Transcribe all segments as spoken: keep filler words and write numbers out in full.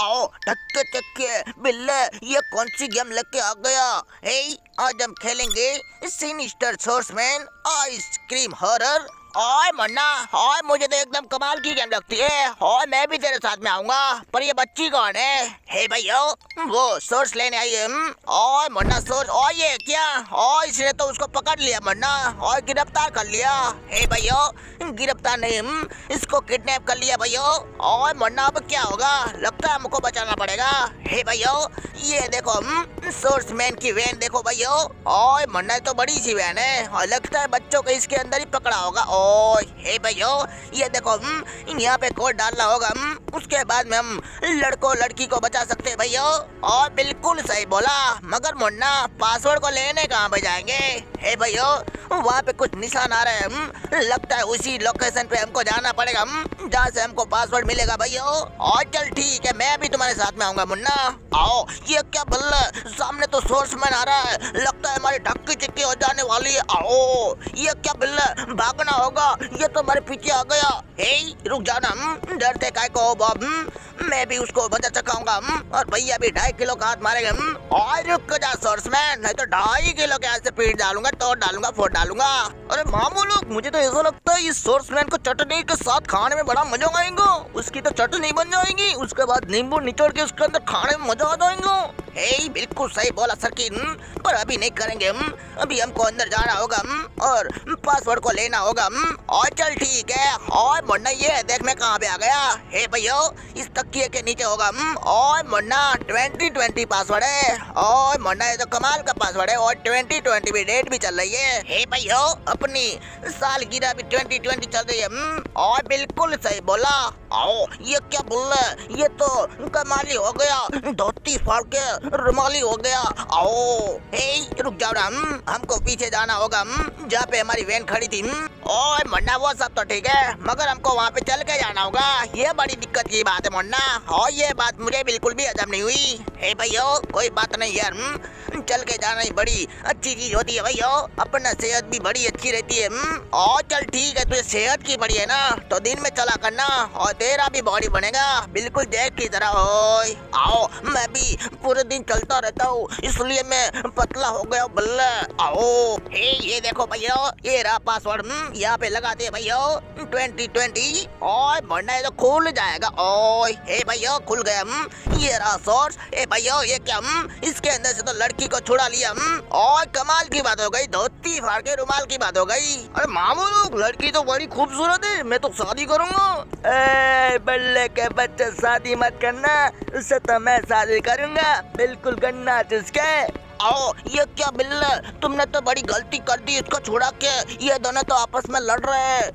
आओ टक्के टक्के बिल्ले, ये कौन सी गेम लेके आ गया? ए, आज हम खेलेंगे सिनिस्टर सोर्समैन आइसक्रीम हॉरर। ओए मन्ना, ओए मुझे तो एकदम कमाल की गेम लगती है। ओए मैं भी तेरे साथ में आऊंगा। पर ये बच्ची कौन है? हे भैया, वो सोर्स लेने आई है। ओए मन्ना सोर्स, ओए ये क्या? ओए इसने तो उसको पकड़ लिया मन्ना, और गिरफ्तार कर लिया। हे भैया, गिरफ्तार नहीं, इसको किडनैप कर लिया भैया। ओए मन्ना अब क्या होगा? लगता है हमको बचाना पड़ेगा। हे भैया, ये देखो सोर्समैन की वैन देखो भैया। ओए मन्ना, तो बड़ी सी वैन है और लगता है बच्चों को इसके अंदर ही पकड़ा होगा। ओ, हे भैया, ये देखो यहाँ पे कोड डालना होगा, उसके बाद में हम लड़कों लड़की को बचा सकते हैं भैया। और बिल्कुल सही बोला, मगर मुन्ना पासवर्ड को लेने कहाँ पे जाएंगे? हे भैया, वहाँ पे कुछ निशान आ रहे हैं, लगता है उसी लोकेशन पे हमको जाना पड़ेगा जहाँ से हमको पासवर्ड मिलेगा भैया। और चल ठीक है, मैं भी तुम्हारे साथ में आऊंगा मुन्ना। आओ, ये क्या बल्ला, सामने तो सोर्समैन आ रहा है, लगता है हमारी ढक्की चिक्की हो जाने वाली है। आओ, ये क्या बल्ला, भागना होगा, ये तो हमारे पीछे आ गया। हे, रुक जाना, डरते काय को बाब, मैं भी उसको बचा चुकाऊंगा और भैया भी ढाई किलो का हाथ मारेगा। और रुक जा सोर्समैन, नहीं तो ढाई किलो के हाथ से पीट डालूंगा, तोड़ डालूंगा, फोड़ डालूंगा। अरे मामू लोग, मुझे तो ऐसा लगता है इस सोर्समैन को चटनी के साथ खाने में बड़ा मजा आएगा। उसकी तो चटनी बन जाएगी, उसके बाद नींबू निचोड़ के उसके अंदर खाने में मजा आ जाएगा। हे, बिल्कुल सही बोला सरकिन, पर अभी नहीं करेंगे, अभी हमको अंदर जाना होगा और पासवर्ड को लेना होगा। और चल ठीक है। और मुन्ना, ये देख मैं कहाँ पे आ गया। हे भैया, इस तकिए के नीचे होगा। और मुन्ना ट्वेंटी ट्वेंटी पासवर्ड है। और मुन्ना, ये तो कमाल का पासवर्ड है, और ट्वेंटी ट्वेंटी भी डेट भी चल रही है। हे भैया, अपनी सालगिरह भी ट्वेंटी ट्वेंटी चल रही है। और बिल्कुल सही बोला। आओ, ये क्या बोल रहे, ये तो कमाली हो गया, धोती फाड़ के रुमाली हो गया। आओ, हे रुक जाओ ना, हम हमको पीछे जाना होगा जहाँ पे हमारी वैन खड़ी थी। और मुन्ना वो सब तो ठीक है, मगर हमको वहाँ पे चल के जाना होगा, ये बड़ी दिक्कत की बात है मुन्ना। और ये बात मुझे बिल्कुल भी हजम नहीं हुई। हे भैया, कोई बात नहीं यार, चल के जाना ही बड़ी अच्छी चीज होती है भैया, अपना सेहत भी बड़ी अच्छी रहती है। और चल ठीक है, तुझे सेहत की बड़ी है ना, तो दिन में चला करना और तेरा भी बॉडी बनेगा बिल्कुल जैक की तरह। आओ, मैं भी पूरे दिन चलता रहता हूँ, इसलिए मैं पतला हो गया बल्ला। आओ, हे ये देखो भैया, ये रहा पासवर्ड, यहाँ पे लगाते हैं भैया ट्वेंटी ट्वेंटी। और मुन्ना, ये तो खुल जाएगा। ओ हे भैया, खुल गया। ये रहा सोर्स। ए भैया, ये क्या, इसके अंदर से तो लड़की को छुड़ा लिया। और कमाल की बात हो गई, धोती फाड़ के रुमाल की बात हो गई। अरे मामू लोग, लड़की तो बड़ी खूबसूरत है, मैं तो शादी करूंगा। ए बल्ले के बच्चे, शादी मत करना, उससे तो मैं शादी करूंगा, बिल्कुल करना जिसके। आओ, ये क्या बिल्ला, तुमने तो बड़ी गलती कर दी इसको छुड़ा के, ये दोनों तो आपस में लड़ रहे हैं।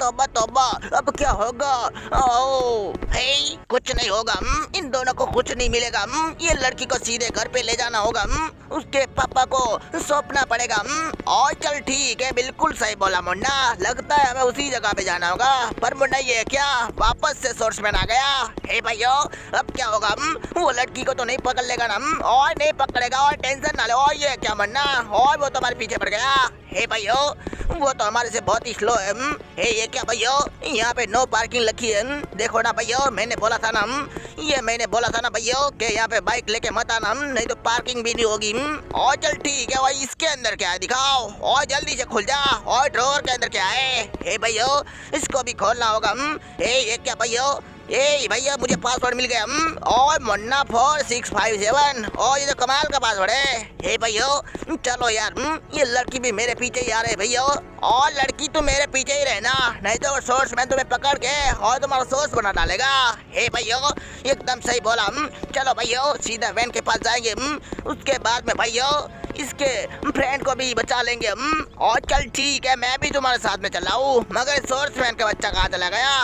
तौबा तौबा, अब क्या होगा? आओ, हे कुछ नहीं होगा, इन दोनों को कुछ नहीं मिलेगा। ये लड़की को सीधे घर पे ले जाना होगा, उसके पापा को सौंपना पड़ेगा। और चल ठीक है, बिल्कुल सही बोला मुन्ना, लगता है हमें उसी जगह पे जाना होगा। पर मुन्ना, ये क्या, वापस से सोर्समैन आ गया। हे भैया, अब क्या होगा, वो लड़की को तो नहीं पकड़ लेगा ना? और नहीं पकड़ेगा, और टेंशन नाले। और ये क्या मन्ना, और वो तो हमारे पीछे पड़ गया। हे भैया, वो तो हमारे से बहुत ही स्लो है। हे ये क्या भैया, यहाँ पे नो पार्किंग लिखी है, देखो ना भैया, मैंने बोला था ना, ये मैंने बोला था ना भैया कि यहाँ पे बाइक लेके मत आना, नहीं तो पार्किंग भी नहीं होगी। और चल ठीक है, और इसके अंदर क्या है दिखाओ, और जल्दी से खुल जा। और ड्रॉअर के अंदर क्या है? हे भैया, इसको भी खोलना होगा। हे ये क्या भैया, ए भैया, मुझे पासवर्ड मिल गया। और Munna four six five seven, और ये तो कमाल का पासवर्ड है। हे भैया, चलो यार, ये लड़की भी मेरे पीछे ही आ रही है भैया। और लड़की, तुम मेरे पीछे ही रहना, नहीं तो सोर्स मैन तुम्हें पकड़ के और तुम्हारा सोर्स बना डालेगा। हे भैया, एकदम सही बोला। चलो भैया, सीधा वैन के पास जाएंगे, उसके बाद में भैया इसके फ्रेंड को भी बचा लेंगे हम। और चल ठीक है, मैं भी तुम्हारे साथ में चला हूँ, मगर सोर्स मैन का बच्चा कहाँ चला गया?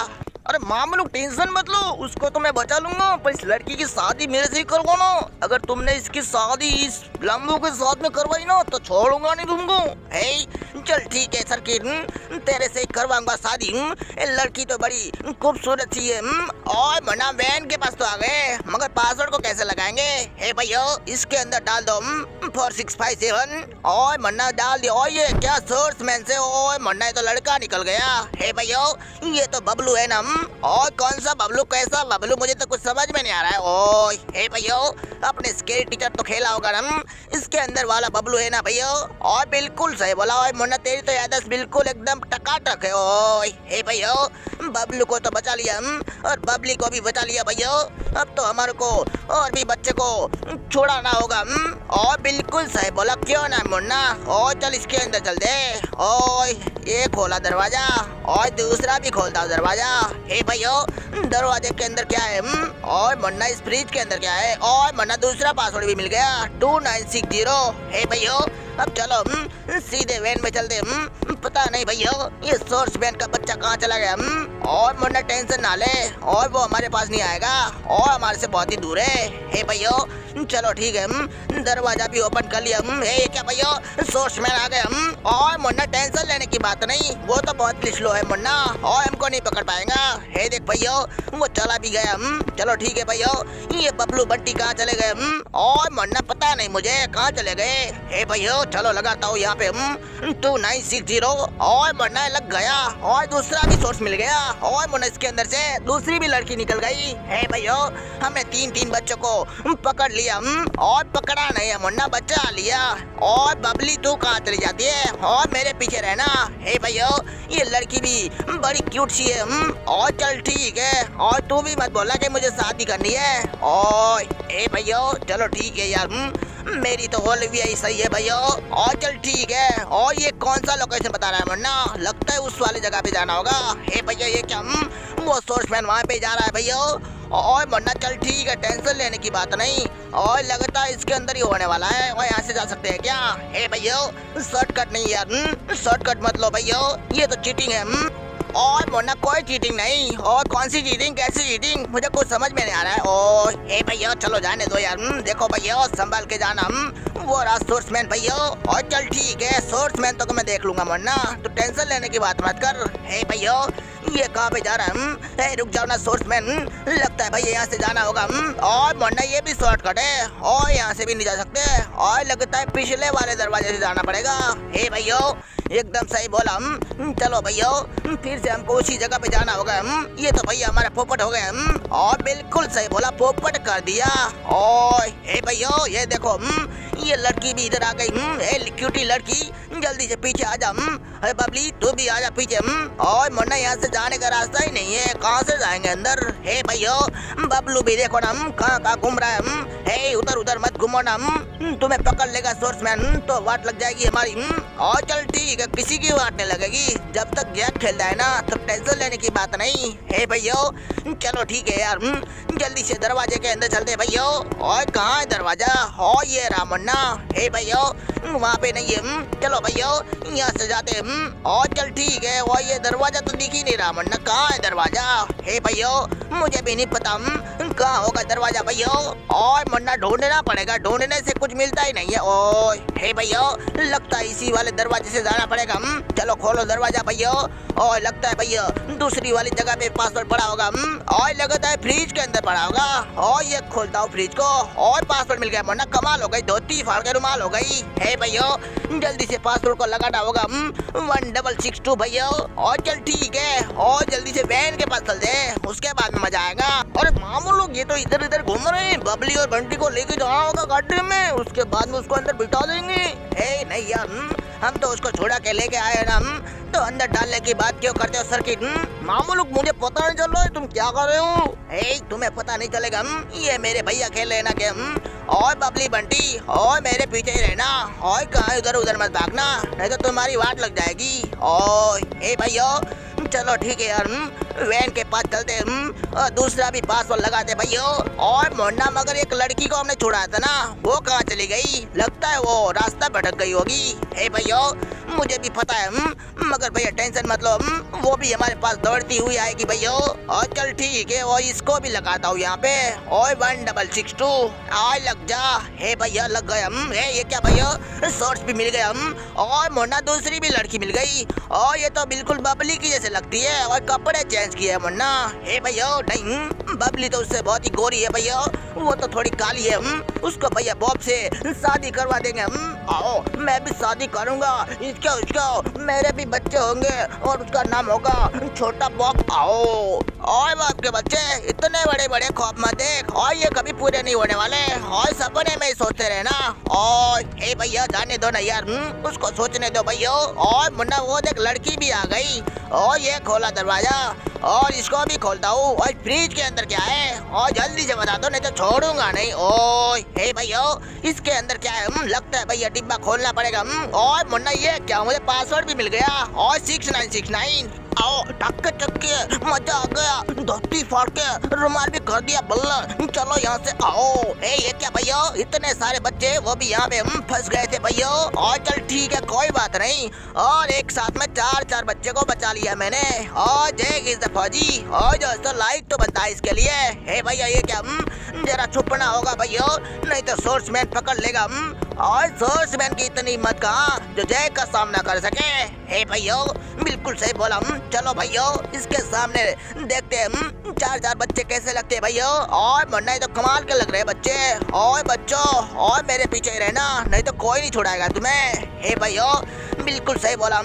अरे मामू लोग, टेंशन मत लो, उसको तो मैं बचा लूंगा, पर इस लड़की की शादी मेरे से ही करवाओ ना। अगर तुमने इसकी शादी इस लम्बू के साथ में करवाई ना, तो छोड़ूंगा नहीं तुमको। हे चल ठीक है सरकिन, तेरे से ही करवाऊंगा शादी, लड़की तो बड़ी खूबसूरत सी है। और मुन्ना वैन के पास तो आ गए, मगर पासवर्ड को कैसे लगाएंगे? ए भैया इसके अंदर डाल दो फोर सिक्स फाइव सेवन। ओए मन्ना डाल दिया। ओए ये क्या सोर्समैन से, ओए मन्ना ये तो लड़का निकल गया। हे भैया ये तो बबलू है ना। और कौन सा बबलू, कैसा बबलू, मुझे तो कुछ समझ में नहीं आ रहा है। ओए हे भैया अपने स्केल टीचर तो खेला होगा ना, इसके अंदर वाला बबलू है ना भैया। और बिल्कुल सही बोला। ओए मन्ना तेरी तो याददाश्त बिल्कुल एकदम टकाटक है। ओए हे भैया बबलू को तो बचा लिया और बबली को भी बचा लिया भैया। अब तो हमारे को और भी बच्चे को छोड़ाना होगा। और बिल्कुल सही बोला, क्यों ना मुन्ना। और चल इसके अंदर चल दे। ओए ये खोला दरवाजा और दूसरा भी खोलता दरवाजा। हे भैया दरवाजे के अंदर क्या है हुँ? और मुन्ना इस फ्रिज के अंदर क्या है। और मुन्ना दूसरा पासवर्ड भी मिल गया टू नाइन सिक्स जीरो। हे भैया अब चलो हम सीधे वैन में चलते। हम पता नहीं भैया ये सोर्स वैन का बच्चा कहाँ चला गया। हम और मुन्ना टेंशन ना ले, और वो हमारे पास नहीं आएगा और हमारे से बहुत ही दूर है। हे भैया चलो ठीक है, हम दरवाजा भी ओपन कर लिया। हम ये क्या भैया सोर्स वैन आ गए। हम और मुन्ना टेंशन लेने की बात नहीं, वो तो बहुत लिस्लो है मुन्ना और हमको नहीं पकड़ पाएगा। हे देख भैया वो चला भी गया। हम चलो ठीक है भैया। ये बबलू बंटी कहाँ चले गए। हम और मुन्ना पता नहीं मुझे कहाँ चले गए। हे भैया चलो लगाता हूँ यहाँ पे टू नाइन सिक्स जीरो। और मुन्ना लग गया और दूसरा भी सोर्स मिल गया। और मुन्ना इसके अंदर से दूसरी भी लड़की निकल गई। है भैया हमने तीन तीन बच्चों को पकड़ लिया और पकड़ा नहीं है मुन्ना, बचा लिया। और बबली तू कहाँ चली जाती है और मेरे पीछे रहना। है भैया ये लड़की भी बड़ी क्यूट सी है। और चल ठीक है, और तू भी मत बोला कि मुझे शादी करनी है। और ए भैया चलो ठीक है यार, मेरी तो ओलिविया ही सही है भैया। और चल ठीक है। और ये कौन सा लोकेशन बता रहा है मुन्ना, लगता है उस वाली जगह पे जाना होगा। हे भैया ये क्या हुँ? वो सोर्समैन वहाँ पे जा रहा है भैया। और मुन्ना चल ठीक है, टेंशन लेने की बात नहीं। और लगता है इसके अंदर ही होने वाला है। और यहाँ से जा सकते हैं क्या। हे भैया शॉर्टकट नहीं यार, शॉर्टकट मत लो भैया, ये तो चीटिंग है। हुँ? और मुन्ना कोई चीटिंग नहीं। और कौन सी चीटिंग, कैसी चीटिंग, मुझे कुछ समझ में नहीं आ रहा है। ओ ए भैया चलो जाने दो यार। देखो भैया संभाल के जाना, वो रहा सोर्समैन भैया। और चल ठीक है, सोर्समैन तो मैं देख लूंगा मुन्ना, तो टेंशन लेने की बात मत कर। हे भैया ये कहाँ पे जा रहा है। ए, रुक जाओ ना सोर्समैन, लगता है भैया यहाँ से जाना होगा। और मुन्ना ये भी शॉर्टकट है और यहाँ से भी नहीं जा सकते। और लगता है पिछले वाले दरवाजे से जाना पड़ेगा। हे भैया एकदम सही बोला। हम चलो भैया फिर से हमको उसी जगह पे जाना होगा। हम ये तो भैया हमारा पोपट हो गया। हम और बिल्कुल सही बोला, पोपट कर दिया। और हे भैया ये देखो हम ये लड़की भी इधर आ गई। हम ए क्यूटी लड़की जल्दी से पीछे आ जा। हम अरे बबली तू भी आ जा पीछे। हम और मुन्ना यहाँ से जाने का रास्ता ही नहीं है, कहाँ से जाएंगे अंदर। हे भैया बबलू भी देखो ना हम कहाँ कहाँ घूम रहा है। हम हे उधर उधर मत घूमो ना, हम तुम्हें पकड़ लेगा सोर्समैन तो वाट लग जाएगी हमारी। और चल ठीक है, किसी की वाट नहीं लगेगी जब तक जैक खेलता है ना, तब टेंशन लेने की बात नहीं। हे भैया चलो ठीक है यार, जल्दी से दरवाजे के अंदर चलते भैया। और कहाँ है दरवाजा। और ये रहा मुन्ना। हे भैया वहाँ पे नहीं है। चलो भैया यहाँ से जाते। और चल ठीक है। और ये दरवाजा तो दिख ही नहीं रहा मुन्ना, कहाँ है दरवाजा। हे भैया मुझे भी नहीं पता कहाँ होगा दरवाजा भैया। और मुन्ना ढूंढना पड़ेगा, ढूंढने से कुछ मिलता ही नहीं है। ओए हे भैया लगता है इसी वाले दरवाजे से जाना पड़ेगा। हम चलो खोलो दरवाजा भैया। और लगता है भैया दूसरी वाली जगह पे पासवर्ड पड़ा होगा। हम और लगता है फ्रिज के अंदर पड़ा होगा। और ये खोलता हूँ फ्रिज को और पासवर्ड मिल गया मुन्ना, कमाल हो गई, धोती फाड़ के रुमाल हो गई। हे भैया जल्दी से पासवर्ड को लगाना होगा। हम वन डबल सिक्स टू भैया। और चल ठीक है। और जल्दी से वैन के पास चल दे, उसके बाद में मजा आएगा। और मामू लोग ये तो इधर इधर घूम रहे हैं, बबली और बंटी को लेके जाना होगा गाड़ी में, उसके बाद में उसको अंदर बिठा देंगे। हे नहीं यार हम तो उसको छोड़ा के लेके आए ना, हम तो अंदर डालने की बात क्यों करते हो सर्किट। मामू लोग मुझे पता नहीं चल रहा है तुम क्या कर रहे हो। हे तुम्हें पता नहीं चलेगा, हम ये मेरे भैया खेल रहे ना के। हम और बबली बंटी और मेरे पीछे ही रहना और कहाँ इधर उधर मत भागना, नहीं तो तुम्हारी वाट लग जाएगी। और हे भैया चलो ठीक है यार, वैन के पास चलते। और दूसरा भी पासवर्ड लगाते भैया। और मुन्ना मगर एक लड़की को हमने छुड़ाया था ना, वो कहाँ चली गई, लगता है वो रास्ता भटक गई होगी। हे भैया मुझे भी पता है हम, मगर भैया टेंशन मत लो, हम वो भी हमारे पास दौड़ती हुई आएगी भैया। और चल ठीक है। और इसको भी लगाता हूँ यहाँ पे। और वन डबल सिक्स टू। आ लग जा। हे भैया लग गए हम। हे ये क्या भैया सोर्स भी मिल गए हम। और मुन्ना दूसरी भी लड़की मिल गई। और ये तो बिल्कुल बबली की जैसे लगती है और कपड़े चेंज किए मुन्ना। हे भैया नहीं, बबली तो उससे बहुत ही गोरी है भैया, वो तो थोड़ी काली है। उसको भैया बॉब से शादी करवा देंगे। आओ मैं भी शादी करूंगा, इसका उसका मेरे भी बच्चे होंगे और उसका नाम होगा छोटा बॉब। आओ और बाप के बच्चे इतने बड़े बड़े ख्वाब मत देख, और ये कभी पूरे नहीं होने वाले, और सपने में ही सोचते रहना। और ए भैया जाने दो ना यार, उसको सोचने दो भैया। और मुन्ना वो देख लड़की भी आ गई, और ये खोला दरवाजा और इसको भी खोलता हूँ। और फ्रिज के अंदर क्या है, और जल्दी से बता दो नहीं तो छोड़ूंगा नहीं। ओए हे भैया इसके अंदर क्या है, लगता है भैया डिब्बा खोलना पड़ेगा। और मुन्ना ये क्या, मुझे पासवर्ड भी मिल गया, और सिक्स नाइन सिक्स नाइन। आओ टक्के टक्के मजा आ गया, धोती फाड़ के रुमाल भी कर दिया बल्ला, चलो यहाँ से। आओ ए ये क्या भैया, इतने सारे बच्चे वो भी यहाँ पे फंस गए थे भैया। और चल ठीक है कोई बात नहीं, और एक साथ में चार चार बच्चे को बचा लिया मैंने। और जय इज द फौजी। और दोस्तों लाइक तो बनता है इसके लिए। हे भैया ये क्या, जरा छुपना होगा भैया नहीं तो सोर्समैन पकड़ लेगा। और सोर्समैन की इतनी हिम्मत कहाँ जो जय का सामना कर सके। हे भैया बिल्कुल सही बोला, चलो भैया इसके सामने देखते हैं चार चार बच्चे कैसे लगते हैं भैया। और मुन्ना तो कमाल के लग रहे हैं बच्चे। और बच्चों और मेरे पीछे ही रहना नहीं तो कोई नहीं छुड़ाएगा तुम्हें। हे भैया बिल्कुल सही बोला,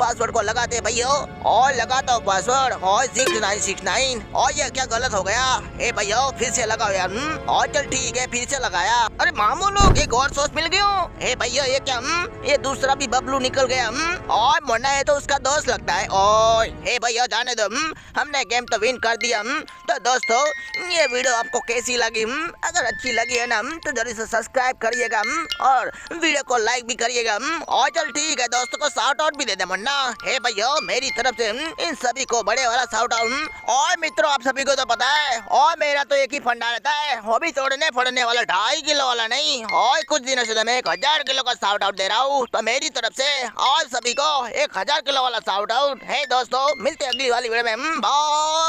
पासवर्ड को लगाते भैया। और लगाता हूँ पासवर्ड और सिक्स नाइन सिक्स नाइन। और ये क्या गलत हो गया। हे भैया फिर से लगाओ यार। और चल ठीक है फिर से लगाया। अरे मामू लोग एक और सोच मिल गई। हे भैया ये क्या, ये दूसरा भी बबलू निकल गया। और मुन्ना है तो उसका दोस्त लगता है। और हे भैया जाने दो, हमने गेम तो विन कर दिया। तो दोस्तों ये वीडियो आपको कैसी लगी, अगर अच्छी लगी है ना तो जरूर से सब्सक्राइब करिएगा और वीडियो को लाइक भी करिएगा। और चल ठीक है दोस्तों को शाउट आउट भी दे दे मुन्ना। हे भैया मेरी तरफ से इन सभी को बड़े वाला शाउट आउट। और मित्रों आप सभी को तो पता है, और मेरा तो एक ही फंडा रहता है, वो भी तोड़ने फोड़ने वाला ढाई किलो वाला नहीं। और कुछ दिनों से तो मैं एक हजार किलो का शाउट आउट दे रहा हूँ, तो मेरी तरफ से आप सभी को एक हजार किलो वाला शाउट आउट है दोस्तों। मिलते हैं अगली वाली वीडियो में। बाय।